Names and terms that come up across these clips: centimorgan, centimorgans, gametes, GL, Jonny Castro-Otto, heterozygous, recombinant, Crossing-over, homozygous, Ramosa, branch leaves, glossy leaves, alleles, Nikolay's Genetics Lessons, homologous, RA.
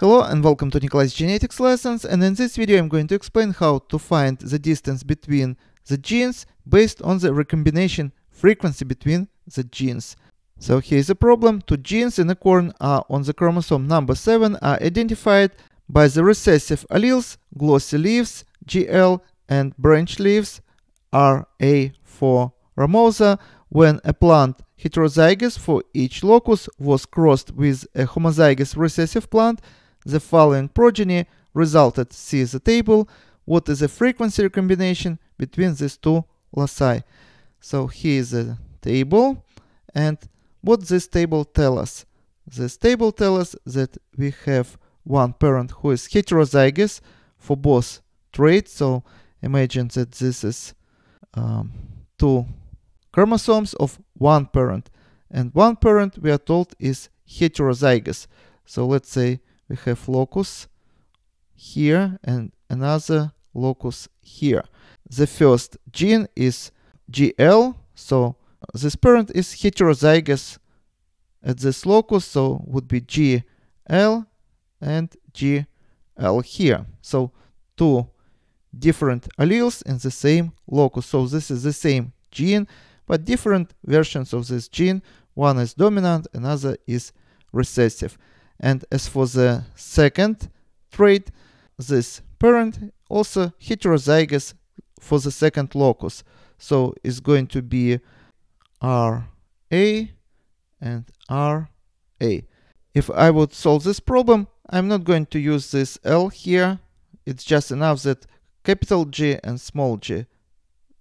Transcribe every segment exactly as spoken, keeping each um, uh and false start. Hello and welcome to Nikolay's Genetics Lessons, and in this video I'm going to explain how to find the distance between the genes based on the recombination frequency between the genes. So here is a problem. Two genes in a corn are on the chromosome number seven are identified by the recessive alleles glossy leaves G L and branch leaves R A for Ramosa when a plant heterozygous for each locus was crossed with a homozygous recessive plant. The following progeny resulted. See the table. What is the frequency recombination between these two loci? So here is the table. And what this table tells us? This table tells us that we have one parent who is heterozygous for both traits. So imagine that this is um, two chromosomes of one parent. And one parent, we are told, is heterozygous. So let's say we have locus here and another locus here. The first gene is G L, so this parent is heterozygous at this locus, so would be G L and G L here. So two different alleles in the same locus. So this is the same gene, but different versions of this gene. One is dominant, another is recessive. And as for the second trait, this parent also heterozygous for the second locus. So it's going to be R A and R A. If I would solve this problem, I'm not going to use this L here. It's just enough that capital G and small g,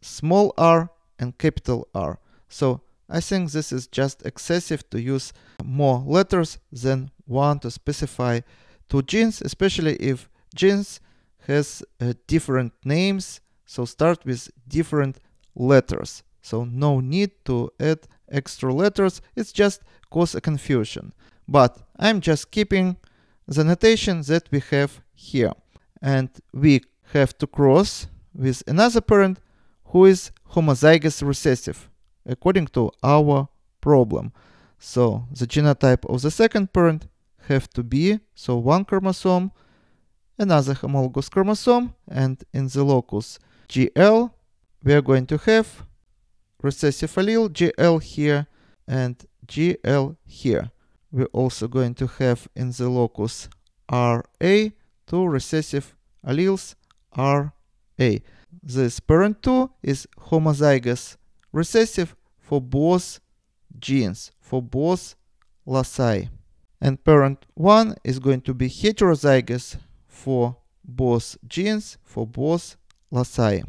small r and capital R. So I think this is just excessive to use more letters than one to specify two genes, especially if genes has uh, different names, so start with different letters. So no need to add extra letters, it's just cause a confusion. But I'm just keeping the notation that we have here. And we have to cross with another parent who is homozygous recessive, according to our problem. So the genotype of the second parent have to be, so one chromosome, another homologous chromosome, and in the locus G L, we are going to have recessive allele G L here and G L here. We're also going to have in the locus R A two recessive alleles R A. This parent two is homozygous recessive for both genes, for both loci. And parent one is going to be heterozygous for both genes, for both loci.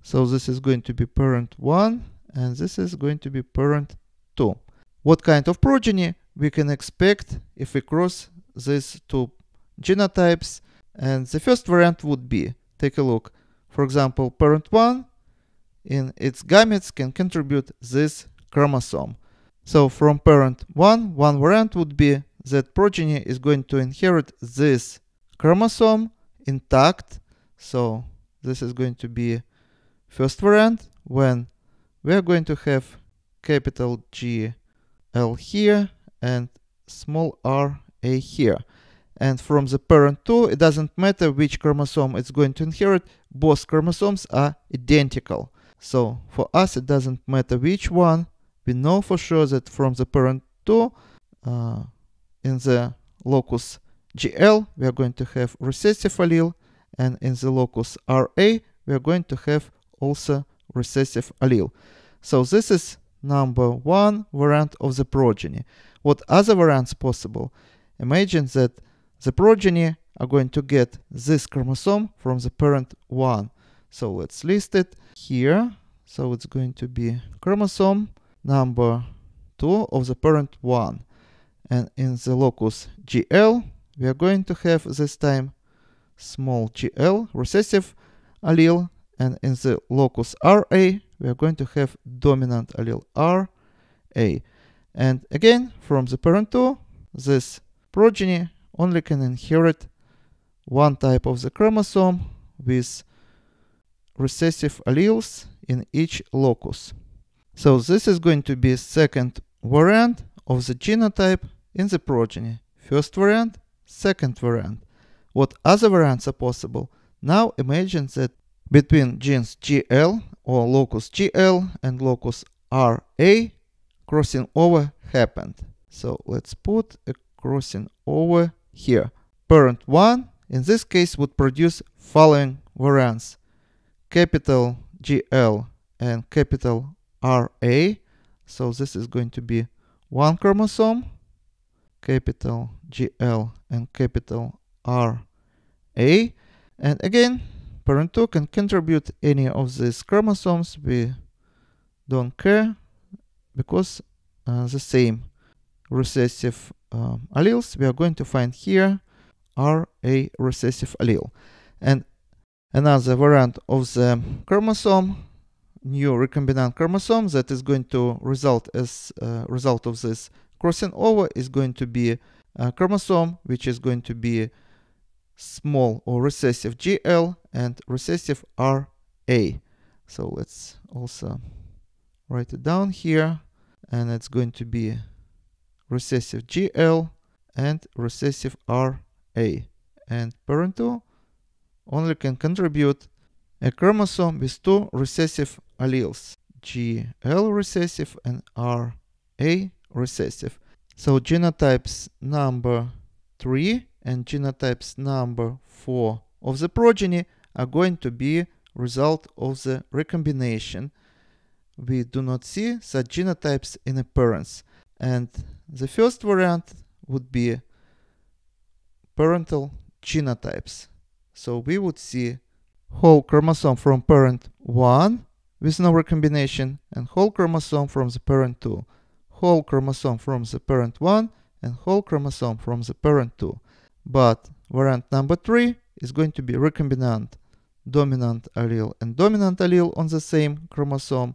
So this is going to be parent one, and this is going to be parent two. What kind of progeny we can expect if we cross these two genotypes? And the first variant would be, take a look, for example, parent one in its gametes can contribute this chromosome. So from parent one, one variant would be that progeny is going to inherit this chromosome intact. So this is going to be first variant when we are going to have capital G L here and small r a here. And from the parent two, it doesn't matter which chromosome it's going to inherit, both chromosomes are identical. So for us, it doesn't matter which one. We know for sure that from the parent two, uh, in the locus G L, we are going to have recessive allele, and in the locus R A, we are going to have also recessive allele. So this is number one variant of the progeny. What other variants possible? Imagine that the progeny are going to get this chromosome from the parent one. So let's list it here. So it's going to be chromosome number two of the parent one. And in the locus G L, we are going to have this time small G L, recessive allele. And in the locus R A, we are going to have dominant allele R A. And again, from the parent two, this progeny only can inherit one type of the chromosome with recessive alleles in each locus. So this is going to be second variant of the genotype in the progeny. First variant, second variant. What other variants are possible? Now imagine that between genes G L or locus G L and locus R A, crossing over happened. So let's put a crossing over here. Parent one in this case would produce following variants: capital G L and capital R A. So this is going to be one chromosome, capital G L and capital R A. And again, parent two can contribute any of these chromosomes. We don't care because uh, the same recessive um, alleles we are going to find here are a recessive allele. And another variant of the chromosome, new recombinant chromosome that is going to result as a result of this crossing over, is going to be a chromosome which is going to be small or recessive G L and recessive R A. So let's also write it down here, and it's going to be recessive G L and recessive R A. And parent two only can contribute a chromosome with two recessive alleles, G L recessive and R A recessive. So genotypes number three and genotypes number four of the progeny are going to be result of the recombination. We do not see such genotypes in appearance. And the first variant would be parental genotypes. So we would see whole chromosome from parent one with no recombination, and whole chromosome from the parent two, whole chromosome from the parent one, and whole chromosome from the parent two. But variant number three is going to be recombinant dominant allele and dominant allele on the same chromosome,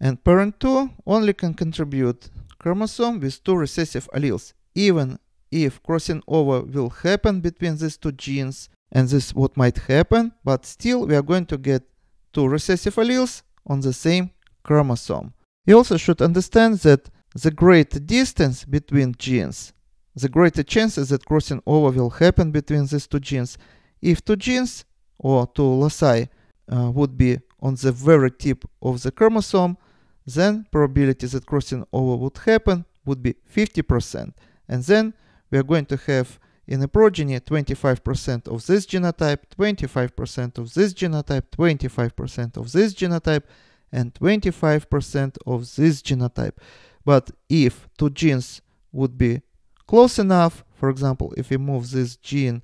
and parent two only can contribute chromosome with two recessive alleles. Even if crossing over will happen between these two genes, and this is what might happen, but still we are going to get two recessive alleles on the same chromosome. You also should understand that the greater distance between genes, the greater chances that crossing over will happen between these two genes. If two genes or two loci uh, would be on the very tip of the chromosome, then probability that crossing over would happen would be fifty percent. And then we are going to have in a progeny twenty-five percent of this genotype, twenty-five percent of this genotype, twenty-five percent of this genotype, and twenty-five percent of this genotype. But if two genes would be close enough, for example, if we move this gene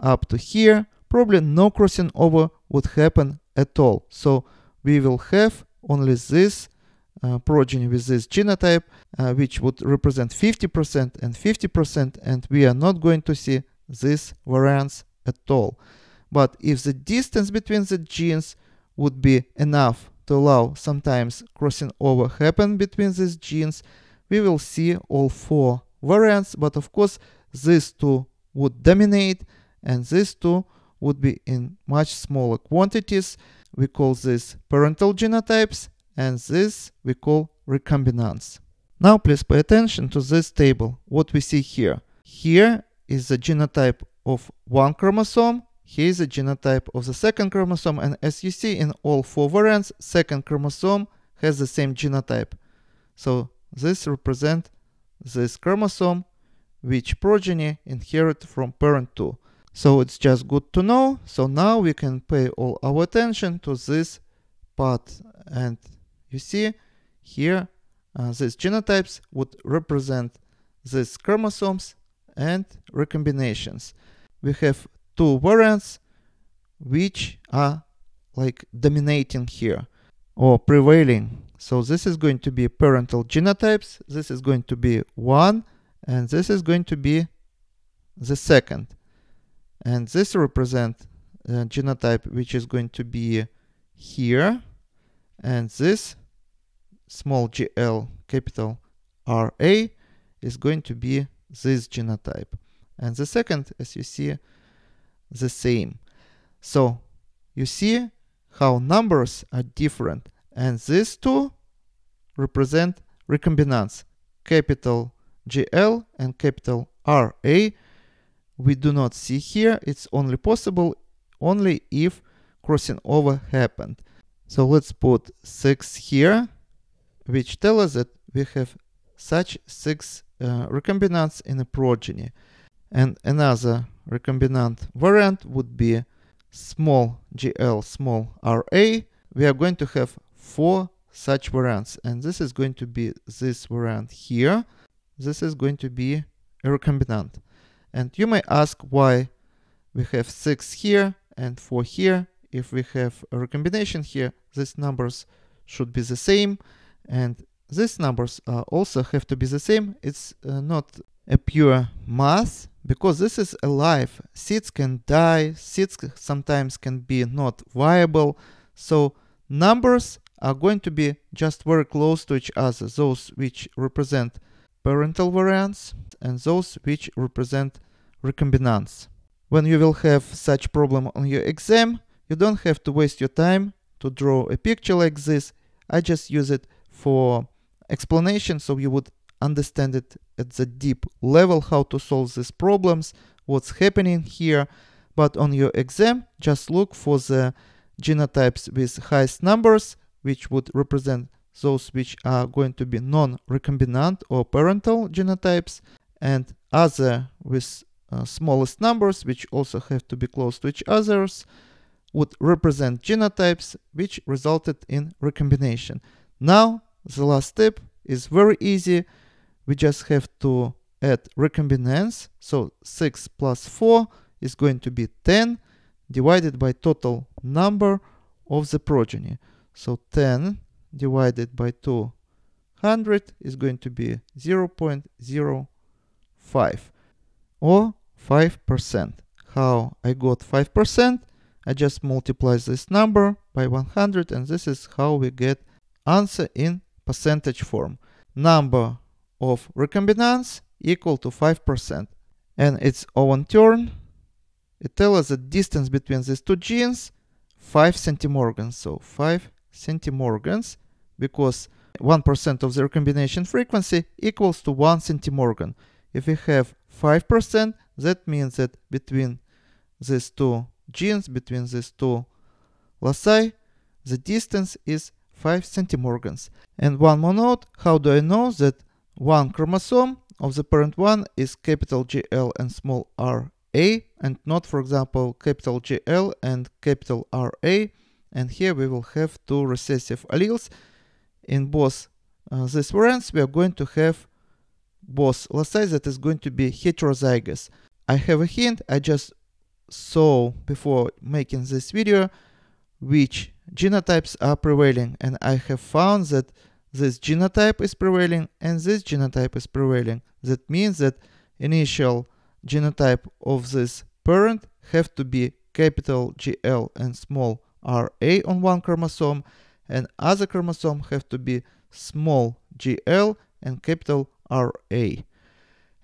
up to here, probably no crossing over would happen at all. So we will have only this uh, progeny with this genotype, uh, which would represent fifty percent and fifty percent, and we are not going to see this variance at all. But if the distance between the genes would be enough to allow sometimes crossing over happen between these genes, we will see all four variants, but of course these two would dominate, and these two would be in much smaller quantities. We call this parental genotypes, and this we call recombinants. Now please pay attention to this table. What we see here. Here is the genotype of one chromosome, here is the genotype of the second chromosome, and as you see in all four variants, second chromosome has the same genotype. So this represents this chromosome which progeny inherit from parent two. So it's just good to know. So now we can pay all our attention to this part. And you see here, uh, these genotypes would represent these chromosomes and recombinations. We have two variants which are like dominating here or prevailing. So this is going to be parental genotypes. This is going to be one, and this is going to be the second. And this represents a genotype which is going to be here, and this small G L capital R A is going to be this genotype. And the second, as you see, the same. So you see how numbers are different, and these two represent recombinants, capital G L and capital R A we do not see here. It's only possible only if crossing over happened. So let's put six here, which tell us that we have such six uh, recombinants in a progeny. And another recombinant variant would be small G L, small R A. We are going to have four such variants, and this is going to be this variant here. This is going to be a recombinant. And you may ask why we have six here and four here. If we have a recombination here, these numbers should be the same, and these numbers uh, also have to be the same. It's uh, not a pure mass, because this is alive. Seeds can die, seeds sometimes can be not viable, so numbers are going to be just very close to each other, those which represent parental variants and those which represent recombinants. When you will have such problem on your exam, you don't have to waste your time to draw a picture like this. I just use it for explanation, so you would understand it at the deep level, how to solve these problems, what's happening here. But on your exam, just look for the genotypes with highest numbers, which would represent those which are going to be non-recombinant or parental genotypes, and other with uh, smallest numbers, which also have to be close to each others, would represent genotypes which resulted in recombination. Now, the last step is very easy. We just have to add recombinants. So six plus four is going to be ten, divided by total number of the progeny. So ten divided by two hundred is going to be zero point zero five or five percent. How I got five percent? I just multiply this number by one hundred, and this is how we get answer in percentage form. Number of recombinants equal to five percent. And its own turn, it tells us the distance between these two genes, five centimorgans. So five centimorgans, because one percent of the recombination frequency equals to one centimorgan. If we have five percent, that means that between these two genes, between these two loci, the distance is five centimorgans. And one more note, how do I know that one chromosome of the parent one is capital G L and small r A, and not, for example, capital G L and capital R A? And here we will have two recessive alleles. In both uh, these variants, we are going to have both loci that is going to be heterozygous. I have a hint, I just saw before making this video which genotypes are prevailing, and I have found that this genotype is prevailing and this genotype is prevailing. That means that initial genotype of this parent have to be capital G L and small R A on one chromosome, and other chromosome have to be small G L and capital R A.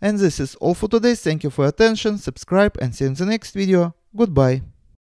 And this is all for today. Thank you for your attention, subscribe, and see you in the next video. Goodbye.